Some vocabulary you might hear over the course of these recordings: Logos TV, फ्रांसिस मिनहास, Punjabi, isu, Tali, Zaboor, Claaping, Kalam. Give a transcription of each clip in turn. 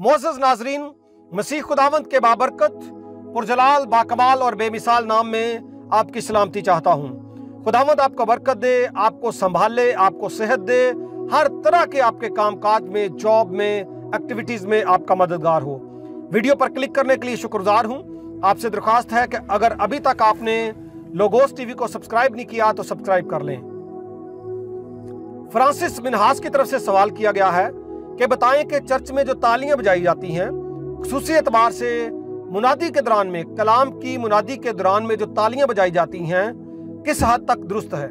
मोअज़्ज़ज़ नाज़रीन, मसीह खुदावंद के बाबरकत पुरजलाल बाकमाल और बेमिसाल नाम में आपकी सलामती चाहता हूँ। खुदावंद आपको बरकत दे, आपको संभाले, आपको सेहत दे, हर तरह के आपके कामकाज में, जॉब में, एक्टिविटीज़ में आपका मददगार हो। वीडियो पर क्लिक करने के लिए शुक्रगुजार हूँ। आपसे दरख्वास्त है कि अगर अभी तक आपने लोगोस टीवी को सब्सक्राइब नहीं किया तो सब्सक्राइब कर लें। फ्रांसिस मिनहास की तरफ से सवाल किया गया है कि बताएं कि चर्च में जो तालियां बजाई जाती हैं, खुसूसी एतबार से मुनादी के दौरान में, कलाम की मुनादी के दौरान में जो तालियां बजाई जाती हैं, किस हद तक दुरुस्त है।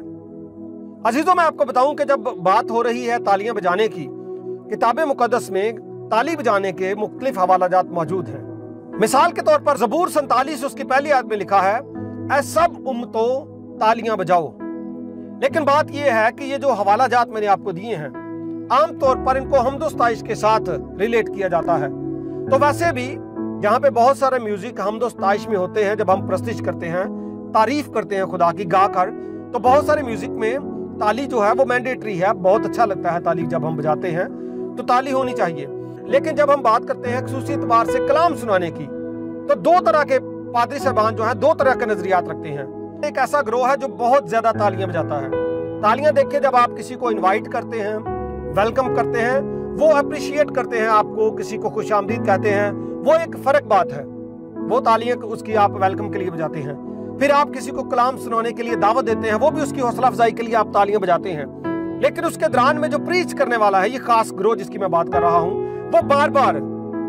अजीजों, मैं आपको बताऊं कि जब बात हो रही है तालियां बजाने की, किताब मुकद्दस में ताली बजाने के मुख्तलिफ हवालाजात मौजूद हैं। मिसाल के तौर पर ज़बूर 47 उसकी पहली आयत में लिखा है, ऐ सब उम्मतो तालियां बजाओ। लेकिन बात यह है कि ये जो हवालाजात मैंने आपको दिए हैं, आमतौर पर इनको हमदोस्ताइश के साथ रिलेट किया जाता है। तो वैसे भी यहाँ पे बहुत सारे म्यूजिक हमदोस्ताइश में होते हैं। जब हम प्रस्तिश करते हैं, तारीफ करते हैं खुदा की गाकर, तो बहुत सारे म्यूजिक में ताली जो है वो मैंडेटरी है। बहुत अच्छा लगता है ताली जब हम बजाते हैं, तो ताली होनी चाहिए। लेकिन जब हम बात करते हैं खसूसी एतबार से कलाम सुनाने की, तो दो तरह के पादरी साहबान जो है दो तरह के नजरियात रखते हैं। एक ऐसा ग्रोह है जो बहुत ज्यादा तालियां बजाता है। तालियां देखिए, जब आप किसी को इनवाइट करते हैं, वेलकम करते हैं, वो अप्रिशिएट करते हैं आपको, किसी को खुशामदीद कहते हैं, वो एक फर्क बात है, वो तालियां उसकी आप वेलकम के लिए बजाते हैं। फिर आप किसी को कलाम सुनाने के लिए दावत देते हैं, वो भी उसकी हौसला अफजाई के लिए आप तालियां बजाते हैं। लेकिन उसके दौरान में जो प्रीच करने वाला है, ये खास ग्रोह जिसकी मैं बात कर रहा हूँ, वो बार बार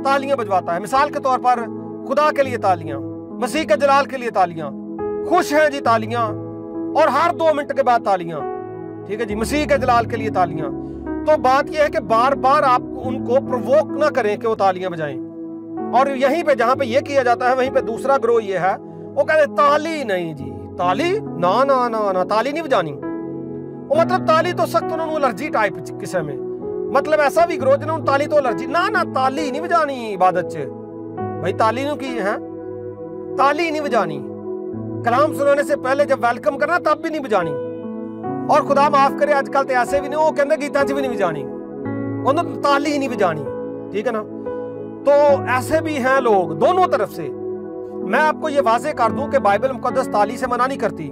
तालियां बजवाता है। मिसाल के तौर पर खुदा के लिए तालियां, मसीह के जलाल के लिए तालियां, खुश हैं जी तालियां, और हर 2 मिनट के बाद तालियां, ठीक है जी, मसीह के जलाल के लिए तालियां। तो बात यह है कि बार बार आप उनको प्रोवोक ना करें कि वो तालियां बजाएं। और यहीं पे जहां पे ये किया जाता है, वहीं पे दूसरा ग्रोह ये है, वो कहते हैं ताली नहीं जी, ताली ना ना ना ना, ताली नहीं बजानी। वो मतलब ताली तो सख्त उन्होंने एलर्जी टाइप किस्म में, मतलब ऐसा भी ग्रोह जिन्होंने ताली तो एलर्जी, ना ना ताली नहीं बजानी इबादत से, भाई ताली नु की है, ताली नहीं बजानी। कलाम सुनाने से पहले जब वेलकम करना, तब भी नहीं बजानी। और खुदा माफ करे, आजकल तो ऐसे भी नहीं, वो कहते गीता च भी नहीं बजानी, उन्होंने ताली ही नहीं बजानी, ठीक है ना। तो ऐसे भी हैं लोग दोनों तरफ से। मैं आपको ये वाजे कर दूं कि बाइबल मुकद्दस ताली से मना नहीं करती,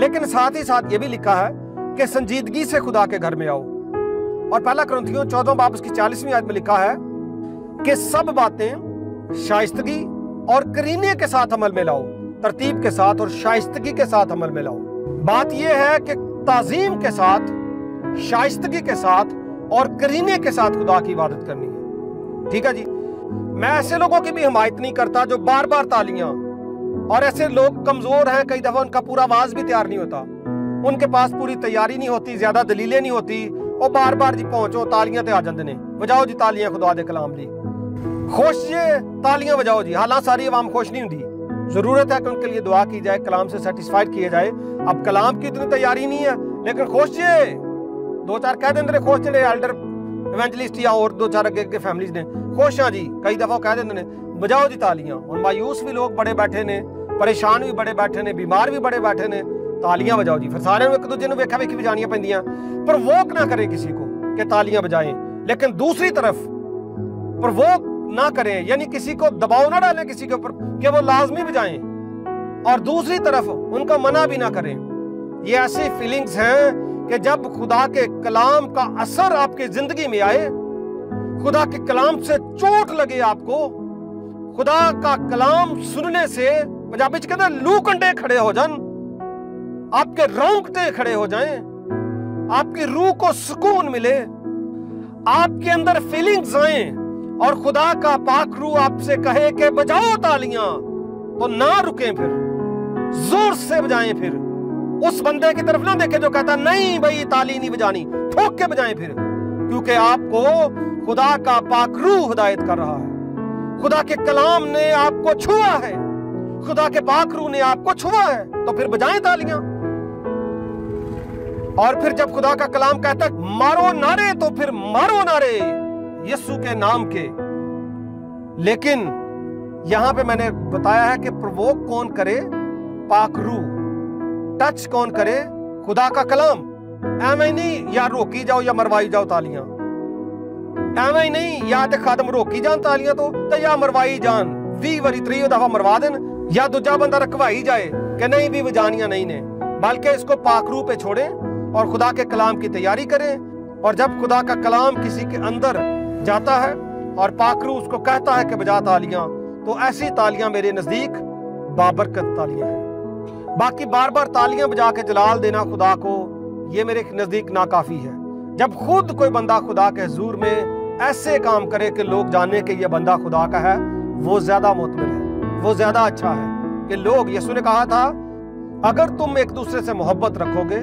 लेकिन साथ ही साथ ये भी लिखा है कि संजीदगी से खुदा के घर में आओ। और 1 कुरिन्थियों 14:40 आयत में लिखा है कि सब बातें शाइस्तगी और करीने के साथ अमल में लाओ, तरतीब के साथ और शाइस्तगी के साथ अमल में लाओ। बात यह है कि ताज़ीम के साथ, शाइस्तगी के साथ और करीने के साथ खुदा की इबादत करनी है, ठीक है जी। मैं ऐसे लोगों की भी हिमायत नहीं करता जो बार बार तालियां, और ऐसे लोग कमजोर हैं, कई दफा उनका पूरा आवाज भी तैयार नहीं होता, उनके पास पूरी तैयारी नहीं होती, ज्यादा दलीलें नहीं होती, और बार बार जी पहुंचो तालियां ते आ जाते हैं, बजाओ जी तालियां खुदा दे कलाम जी, खुश जी तालियां बजाओ जी। हालांकि सारी आवाम खुश नहीं होती, जरूरत है कि उनके लिए दुआ की जाए, कलाम से सेटिस्फाइड किया जाए। अब कलाम की इतनी तैयारी नहीं है, लेकिन खोज चाहिए, 2-4 कह दें रे, खोज चाहिए एल्डर इवेंजलिस्ट या और 2-4 के फैमिलीज ने खोश हाँ जी, कई दफा कह दें बजाओ जी तालियां। और मायूस भी लोग बड़े बैठे ने, परेशान भी बड़े बैठे ने, बीमार भी बड़े बैठे ने, तालियां बजाओ जी। फिर सारे एक दूजे वेखा वेखी बजानियां पैंदियां, प्रवोक ना करे किसी को कि तालियां बजाएं, लेकिन दूसरी तरफ प्रवोक ना करें, यानी किसी को दबाव ना डालें किसी के ऊपर कि वो लाजमी बजाएं, और दूसरी तरफ उनका मना भी ना करें। ये ऐसी फीलिंग्स हैं कि जब खुदा के कलाम का असर आपके जिंदगी में आए, खुदा के कलाम से चोट लगे आपको, खुदा का कलाम सुनने से पंजाबी कहते लू कंडे खड़े हो जान, आपके रोंगटे खड़े हो जाएं, आपकी रूह को सुकून मिले, आपके अंदर फीलिंग्स आए, और खुदा का पाक रूह आपसे कहे कि बजाओ तालियां, तो ना रुकें, फिर जोर से बजाएं। फिर उस बंदे की तरफ ना देखें जो कहता नहीं भाई ताली नहीं बजानी, ठोक के बजाएं फिर, क्योंकि आपको खुदा का पाक रूह हिदायत कर रहा है, खुदा के कलाम ने आपको छुआ है, खुदा के पाक रूह ने आपको छुआ है, तो फिर बजाएं तालियां। और फिर जब खुदा का कलाम कहता है मारो नारे, तो फिर मारो नारे यीशु के नाम के। लेकिन यहां पे मैंने बताया है कि प्रवोक कौन करे, पाकरू टच कौन करे, खुदा का कलाम। ऐ नहीं या रोकी जाओ या मरवाई जाओ तालियां, ऐवें ही नहीं या तो खादम रोकी जान तालियां तो या मरवाई जान 20 वारी 30 दफा मरवा देन या दूजा बंदा रखवाई जाए कि नहीं भी बजानियां नहीं ने, बल्कि इसको पाखरू पे छोड़ें और खुदा के कलाम की तैयारी करें। और जब खुदा का कलाम किसी के अंदर जाता है और पाखरू उसको कहता है कि बजा तालियां, तो ऐसी तालियां मेरे नजदीक बाबरकत तालियां हैं। बाकी बार बार तालियां बजा के जलाल देना खुदा को, ये मेरे नजदीक नाकाफी है। जब खुद कोई बंदा खुदा के हजूर में ऐसे काम करे कि लोग जाने कि यह बंदा खुदा का है, वो ज्यादा मुतमिन है, वो ज्यादा अच्छा है। कि लोग, यीशु ने कहा था, अगर तुम एक दूसरे से मोहब्बत रखोगे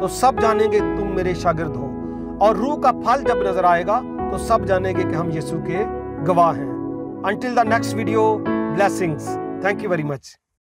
तो सब जानेंगे तुम मेरे शागिर्द हो, और रूह का फल जब नजर आएगा तो सब जानेंगे कि हम यीशु के गवाह हैं। Until the next video, blessings. Thank you very much.